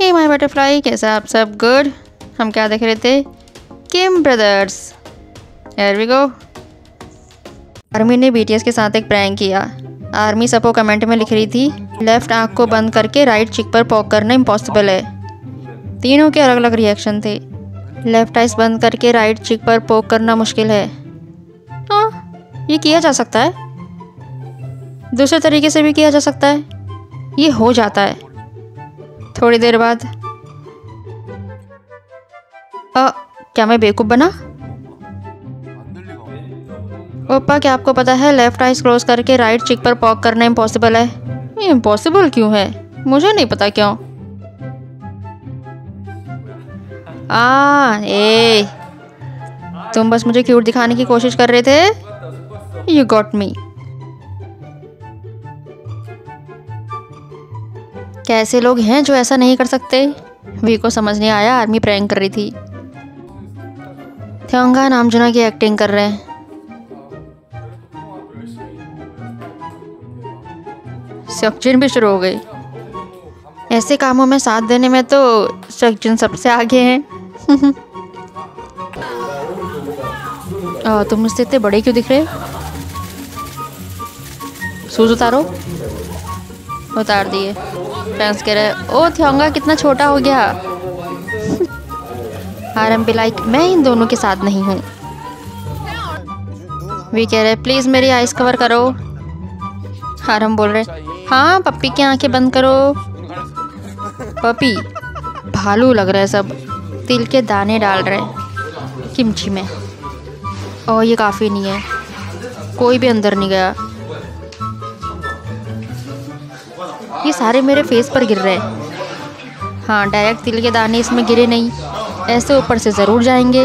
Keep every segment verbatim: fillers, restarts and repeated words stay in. Hey my butterfly, कैसा आप सब? गुड। हम क्या देख रहे थे? Kim brothers. Here we go. Army ने बीटीएस के साथ एक प्रैंक किया। आर्मी सबको कमेंट में लिख रही थी लेफ्ट आंख को बंद करके राइट चिक पर पॉक करना इम्पॉसिबल है। तीनों के अलग अलग रिएक्शन थे। लेफ्ट आइज बंद करके राइट चिक पर पोक करना मुश्किल है। हाँ, ये किया जा सकता है। दूसरे तरीके से भी किया जा सकता है। ये हो जाता है। थोड़ी देर बाद आ, क्या मैं बेवकूफ़ बना? ओप्पा, क्या आपको पता है लेफ़्ट आइज क्लोज करके राइट चिक पर पॉक करना इम्पॉसिबल है? ये इम्पॉसिबल क्यों है? मुझे नहीं पता क्यों। आ, ए, तुम बस मुझे क्यूट दिखाने की कोशिश कर रहे थे। You got me. कैसे लोग हैं जो ऐसा नहीं कर सकते? वी को समझ नहीं आया। आर्मी प्रैंक कर रही थी। थ्योंगा नामजुना की एक्टिंग कर रहे हैं। सेओकजिन भी शुरू हो गई। ऐसे कामों में साथ देने में तो सेओकजिन सबसे आगे हैं। आ, तुम मुझसे इतने बड़े क्यों दिख रहे? सूज उतारो। उतार दिए। फैंस कह रहे ओ थ्योंगा कितना छोटा हो गया। आरएम भी लाइक मैं इन दोनों के साथ नहीं हूँ। वी कह रहे प्लीज़ मेरी आइस कवर करो। आरएम बोल रहे हाँ पप्पी की आंखें बंद करो। पपी भालू लग रहा है। सब तिल के दाने डाल रहे हैं किमची में। और ये काफ़ी नहीं है। कोई भी अंदर नहीं गया। ये सारे मेरे फेस पर गिर रहे हैं। हाँ, डायरेक्ट तिल के दाने इसमें गिरे नहीं, ऐसे ऊपर से ज़रूर जाएंगे।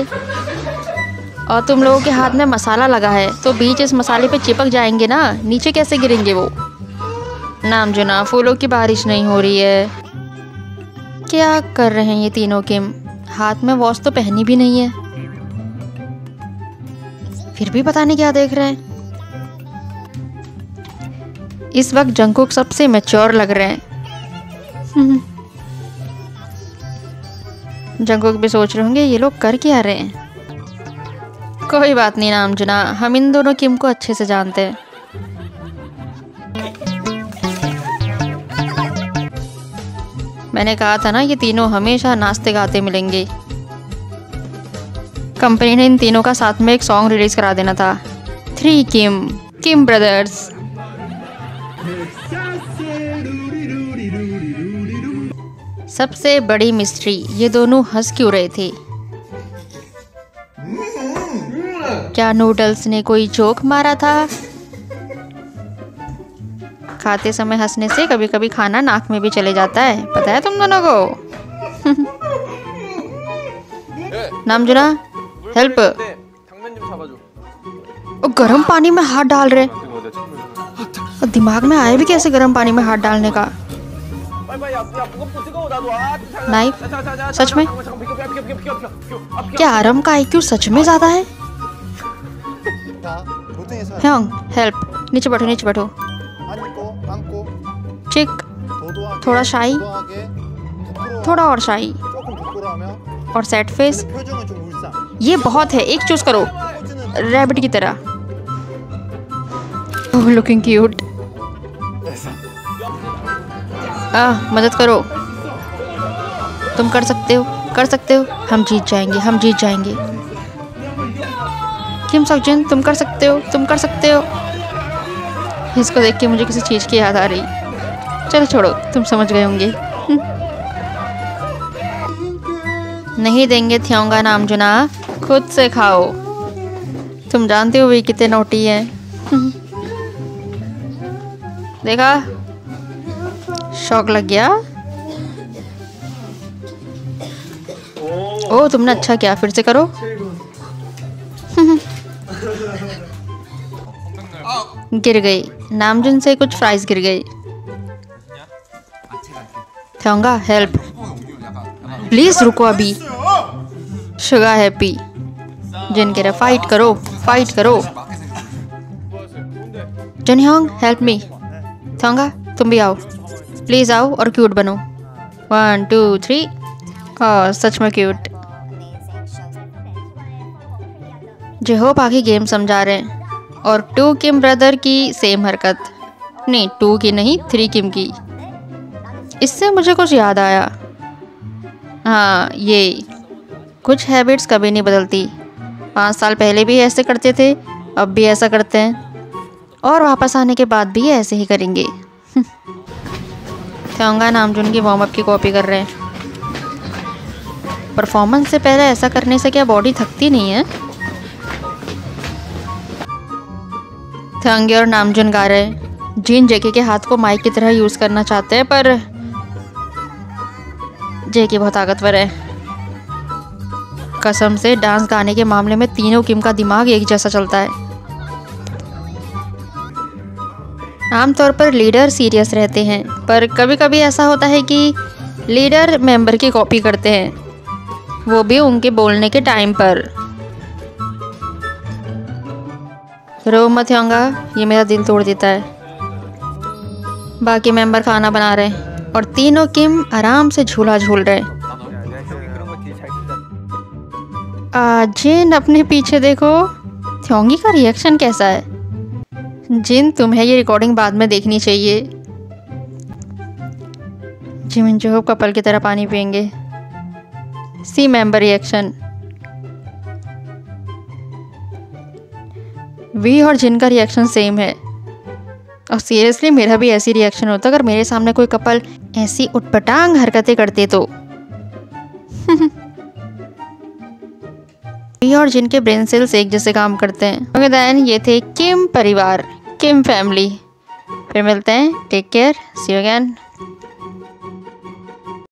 और तुम लोगों के हाथ में मसाला लगा है तो बीच इस मसाले पे चिपक जाएंगे ना, नीचे कैसे गिरेंगे वो? नामजुना, फूलों की बारिश नहीं हो रही है। क्या कर रहे हैं ये तीनों? किम हाथ में वॉच तो पहनी भी नहीं है, फिर भी पता नहीं क्या देख रहे हैं। इस वक्त जंगकुक सबसे मैच्योर लग रहे हैं। जंगकुक भी सोच रहे होंगे ये लोग कर क्या रहे हैं। कोई बात नहीं नामजुना, हम इन दोनों किम को अच्छे से जानते हैं। मैंने कहा था ना ये तीनों हमेशा नाचते गाते मिलेंगे। कंपनी ने इन तीनों का साथ में एक सॉन्ग रिलीज करा देना था। Three Kim Kim brothers. सबसे बड़ी मिस्ट्री, ये दोनों हंस क्यों रहे थे? क्या नूडल्स ने कोई जोक मारा था? खाते समय हंसने से कभी कभी खाना नाक में भी चले जाता है, पता है तुम दोनों को? नामजुना हेल्प। गरम पानी में हाथ डाल रहे और दिमाग में आए भी कैसे गरम पानी में हाथ डालने का? नाइफ, सच में? क्या आरम का आईक्यू सच में ज्यादा है? ह्योंग हेल्प। नीचे बैठो, नीचे बैठो। चिक, थोड़ा शाई, थोड़ा और शाई, और सेट फेस। ये बहुत है, एक चूज करो। रैबिट की तरह। Oh looking cute. आह, मदद करो। तुम कर सकते हो, कर सकते हो। हम जीत जाएंगे, हम जीत जाएंगे। किम सेओकजिन, तुम कर सकते हो, तुम कर सकते हो। इसको देख के मुझे किसी चीज़ की याद आ रही। चलो छोड़ो, तुम समझ गए होंगे। नहीं देंगे थ्योंगा नामजुना, खुद से खाओ। तुम जानते हो वे कितने नोटी हैं। देखा, शौक लग गया। ओह तुमने अच्छा किया, फिर से करो। गिर गई। नामजुन से कुछ फ्राइज गिर गई। थ्योंगा हेल्प। प्लीज रुको अभी। शुगा हैप्पी जिनके रहा फाइट करो, फाइट करो। जन ह्योंग हेल्प मी। थ्योंगा तुम भी आओ, प्लीज आओ और क्यूट बनो। One, two, three. Oh, सच में क्यूट। जेहोप आखिर गेम समझा रहे हैं। और टू किम ब्रदर की सेम हरकत, नहीं टू की नहीं थ्री किम की। इससे मुझे कुछ याद आया, हाँ ये कुछ हैबिट्स कभी नहीं बदलती। पाँच साल पहले भी ऐसे करते थे, अब भी ऐसा करते हैं, और वापस आने के बाद भी ऐसे ही करेंगे। थ्योंगा नामजून की वार्म अप की कॉपी कर रहे हैं। परफॉर्मेंस से पहले ऐसा करने से क्या बॉडी थकती नहीं है? थ्योंगे और नामजून गा रहे हैं। जीन जेके के हाथ को माइक की तरह यूज़ करना चाहते हैं, पर जेके बहुत ताकतवर है। कसम से डांस गाने के मामले में तीनों किम का दिमाग एक जैसा चलता है। आमतौर पर लीडर सीरियस रहते हैं, पर कभी कभी ऐसा होता है कि लीडर मेंबर की कॉपी करते हैं, वो भी उनके बोलने के टाइम पर। रो मत होंगा, ये मेरा दिल तोड़ देता है। बाकी मेंबर खाना बना रहे हैं और तीनों किम आराम से झूला झूल रहे हैं। जिन अपने पीछे देखो, थ्योंगी का रिएक्शन कैसा है? जिन तुम्हें ये रिकॉर्डिंग बाद में देखनी चाहिए। जिमिन जोहोप कपल की तरह पानी पियेंगे। सी मेंबर रिएक्शन। वी और जिन का रिएक्शन सेम है, और सीरियसली मेरा भी ऐसी रिएक्शन होता अगर मेरे सामने कोई कपल ऐसी उटपटांग हरकतें करते तो। ये और जिनके ब्रेन सेल्स से एक जैसे काम करते हैं। देन ये थे किम परिवार, किम फैमिली। फिर मिलते हैं, take care, see you again.